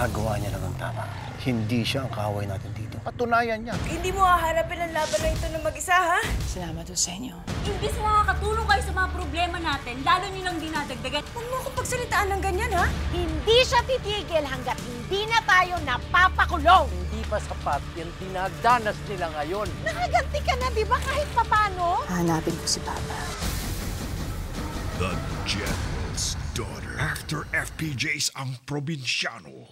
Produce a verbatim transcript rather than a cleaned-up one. Ginagawa niya lang ang tama. Hindi siya ang kaaway natin dito. Patunayan niya. Hindi mo haharapin ang laban na ito ng mag-isa, ha? Salamat po sa inyo. Imbis makakatulong kayo sa mga problema natin, lalo nilang dinadagdagan. Huwag mo akong pagsalitaan ng ganyan, ha? Hindi siya titigil hanggat hindi na tayo napapakulong. Hindi pa sapat yung dinadanas nila ngayon. Nakaganti ka na, di ba? Kahit papano? Hanapin ko si Papa. The General's Daughter. After F P J's Ang Probinsyano.